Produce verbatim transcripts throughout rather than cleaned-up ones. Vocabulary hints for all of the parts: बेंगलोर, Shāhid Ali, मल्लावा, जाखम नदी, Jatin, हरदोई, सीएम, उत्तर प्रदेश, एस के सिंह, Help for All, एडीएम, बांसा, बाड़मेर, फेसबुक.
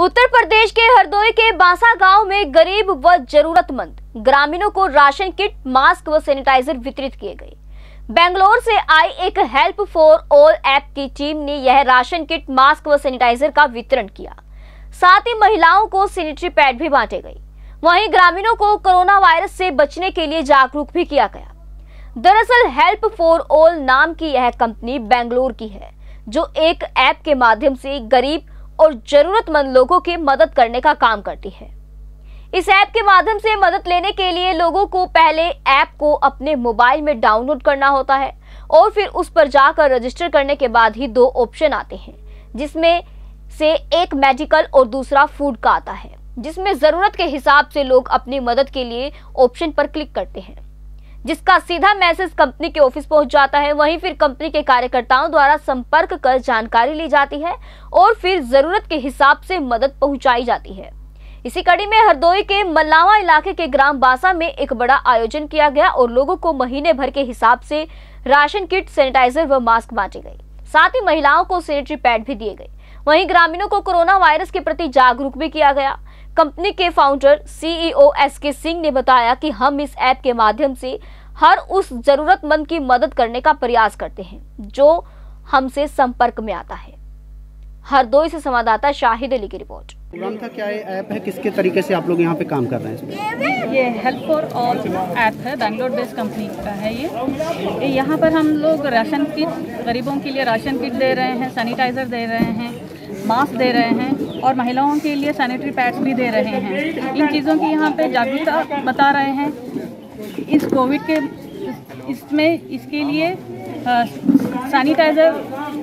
उत्तर प्रदेश के हरदोई के बांसा गांव में गरीब व जरूरतमंद ग्रामीणों को राशन किट, मास्क व सैनिटाइजर वितरित किए गए। बेंगलोर से आई एक हेल्प फॉर ऑल ऐप की टीम ने यह राशन किट, मास्क व सैनिटाइजर का वितरण किया। साथ ही महिलाओं को सैनिटरी पैड भी बांटे गए। वहीं ग्रामीणों को कोरोना वायरस से बचने के लिए जागरूक भी किया गया। दरअसल हेल्प फॉर ऑल नाम की यह कंपनी बेंगलोर की है, जो एक ऐप के माध्यम से गरीब और जरूरतमंद लोगों की मदद करने का काम करती है। इस ऐप के माध्यम से मदद लेने के लिए लोगों को पहले ऐप को अपने मोबाइल में डाउनलोड करना होता है और फिर उस पर जाकर रजिस्टर करने के बाद ही दो ऑप्शन आते हैं, जिसमें से एक मेडिकल और दूसरा फूड का आता है, जिसमें ज़रूरत के हिसाब से लोग अपनी मदद के लिए ऑप्शन पर क्लिक करते हैं, जिसका सीधा मैसेज कंपनी के ऑफिस पहुंच जाता है। वहीं फिर कंपनी के कार्यकर्ताओं द्वारा संपर्क कर जानकारी ली जाती है और फिर जरूरत के हिसाब से मदद पहुंचाई जाती है। इसी कड़ी में हरदोई के मल्लावा इलाके के ग्राम बासा में एक बड़ा आयोजन किया गया और लोगों को महीने भर के हिसाब से राशन किट, सैनिटाइजर व मास्क बांटे गए। साथ ही महिलाओं को सैनिटरी पैड भी दिए गए। वहीं ग्रामीणों को कोरोना वायरस के प्रति जागरूक भी किया गया। कंपनी के फाउंडर सीईओ एस के सिंह ने बताया कि हम इस ऐप के माध्यम से हर उस जरूरतमंद की मदद करने का प्रयास करते हैं जो हमसे संपर्क में आता है। हरदोई से संवाददाता शाहिद अली की रिपोर्ट। प्रोग्राम का क्या ऐप है, किसके तरीके से आप लोग यहाँ पे काम कर रहे हैं? ये हेल्प फॉर ऑल ऐप है, बैंगलोर बेस्ड कंपनी का है ये। यहाँ पर हम लोग राशन किट, गरीबों के लिए राशन किट दे रहे हैं, सैनिटाइजर दे रहे हैं, मास्क दे रहे हैं और महिलाओं के लिए सैनिटरी पैड्स भी दे रहे हैं। इन चीज़ों की यहाँ पे जागरूकता बता रहे हैं। इस कोविड के इसमें इसके लिए सैनिटाइज़र,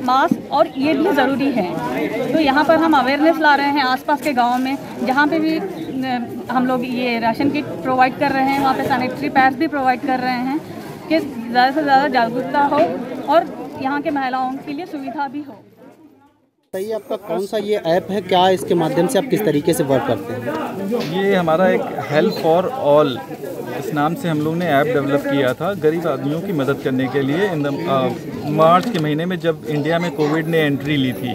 मास्क और ये भी ज़रूरी है। तो यहाँ पर हम अवेयरनेस ला रहे हैं आसपास के गाँव में, जहाँ पे भी हम लोग ये राशन किट प्रोवाइड कर रहे हैं, वहाँ पे सैनिटरी पैड्स भी प्रोवाइड कर रहे हैं कि ज़्यादा से ज़्यादा जागरूकता हो और यहाँ के महिलाओं के लिए सुविधा भी हो। सही, आपका कौन सा ये ऐप है, क्या इसके माध्यम से आप किस तरीके से वर्क करते हैं? ये हमारा एक हेल्प फॉर ऑल इस नाम से हम लोग ने ऐप डेवलप किया था गरीब आदमियों की मदद करने के लिए। इन मार्च के महीने में जब इंडिया में कोविड ने एंट्री ली थी,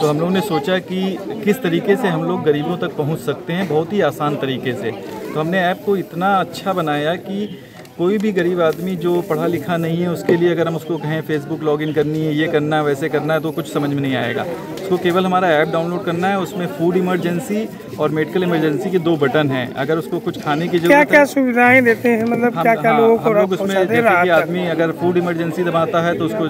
तो हम लोग ने सोचा कि किस तरीके से हम लोग गरीबों तक पहुँच सकते हैं बहुत ही आसान तरीके से। तो हमने ऐप को इतना अच्छा बनाया कि कोई भी गरीब आदमी जो पढ़ा लिखा नहीं है, उसके लिए अगर हम उसको कहें फेसबुक लॉगिन करनी है, ये करना है, वैसे करना है, तो कुछ समझ में नहीं आएगा। उसको केवल हमारा ऐप डाउनलोड करना है। उसमें फूड इमरजेंसी और मेडिकल इमरजेंसी के दो बटन हैं। अगर उसको कुछ खाने की जरूरत है, क्या क्या सुविधाएं देते हैं, मतलब क्या क्या लोगों को हम उसमें, जैसे कि आदमी अगर फूड इमरजेंसी दबाता है तो उसको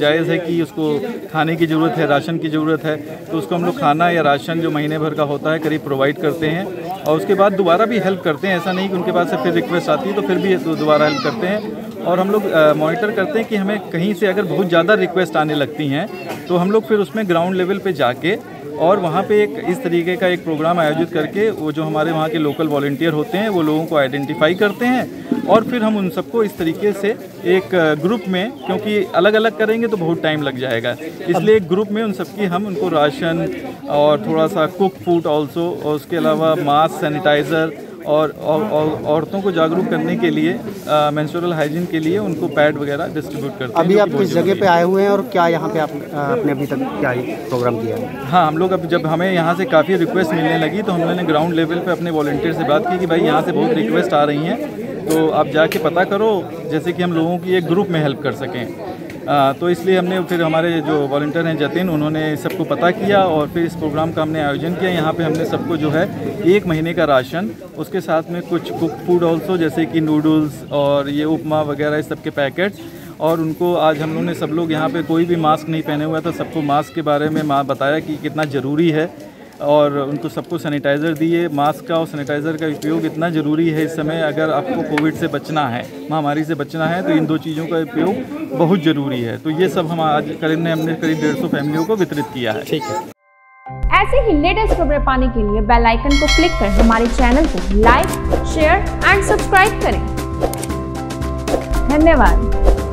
जायज़ है कि उसको खाने की ज़रूरत है, राशन की ज़रूरत है, तो उसको हम लोग खाना या राशन जो महीने भर का होता है करीब प्रोवाइड करते हैं। और उसके बाद दोबारा भी हेल्प करते हैं। ऐसा नहीं कि उनके पास से फिर रिक्वेस्ट आती है तो फिर भी दोबारा हेल्प करते हैं। और हम लोग मॉनिटर करते हैं कि हमें कहीं से अगर बहुत ज़्यादा रिक्वेस्ट आने लगती हैं, तो हम लोग फिर उसमें ग्राउंड लेवल पे जाके और वहाँ पे एक इस तरीके का एक प्रोग्राम आयोजित करके वो जो हमारे वहाँ के लोकल वॉलंटियर होते हैं वो लोगों को आइडेंटिफाई करते हैं और फिर हम उन सबको इस तरीके से एक ग्रुप में, क्योंकि अलग अलग करेंगे तो बहुत टाइम लग जाएगा, इसलिए एक ग्रुप में उन सबकी हम उनको राशन और थोड़ा सा कुक फूड ऑल्सो और उसके अलावा मास्क, सैनिटाइज़र और औरतों को जागरूक करने के लिए मेंस्ट्रुअल हाइजीन के लिए उनको पैड वगैरह डिस्ट्रीब्यूट करते हैं। अभी आप किस जगह पे आए हुए हैं और क्या यहाँ पे आप आपने अभी तक क्या प्रोग्राम किया है? हाँ, हम लोग अब जब हमें यहाँ से काफ़ी रिक्वेस्ट मिलने लगी तो हम लोगों ने ग्राउंड लेवल पे अपने वॉलंटियर से बात की कि भाई यहाँ से बहुत रिक्वेस्ट आ रही हैं, तो आप जाके पता करो जैसे कि हम लोगों की एक ग्रुप में हेल्प कर सकें। आ, तो इसलिए हमने फिर हमारे जो वॉलंटियर हैं जतिन, उन्होंने सबको पता किया और फिर इस प्रोग्राम का हमने आयोजन किया। यहाँ पे हमने सबको जो है एक महीने का राशन, उसके साथ में कुछ कुक फूड ऑल्सो जैसे कि नूडल्स और ये उपमा वगैरह इस सब के पैकेट्स, और उनको आज हम लोग ने सब लोग यहाँ पे कोई भी मास्क नहीं पहने हुआ था, सबको मास्क के बारे में माँ बताया कि कितना ज़रूरी है, और उनको सबको सैनिटाइज़र दिए। मास्क का और सैनिटाइज़र का उपयोग इतना ज़रूरी है इस समय, अगर आपको कोविड से बचना है, महामारी से बचना है, तो इन दो चीज़ों का उपयोग बहुत ज़रूरी है। तो ये सब हम आज करीब ने हमने करीब डेढ़ सौ फैमिलियों को वितरित किया है। ठीक है, ऐसे ही लेटेस्ट खबरें पाने के लिए बेल आइकन को क्लिक कर हमारे चैनल को लाइक, शेयर एंड सब्सक्राइब करें। धन्यवाद।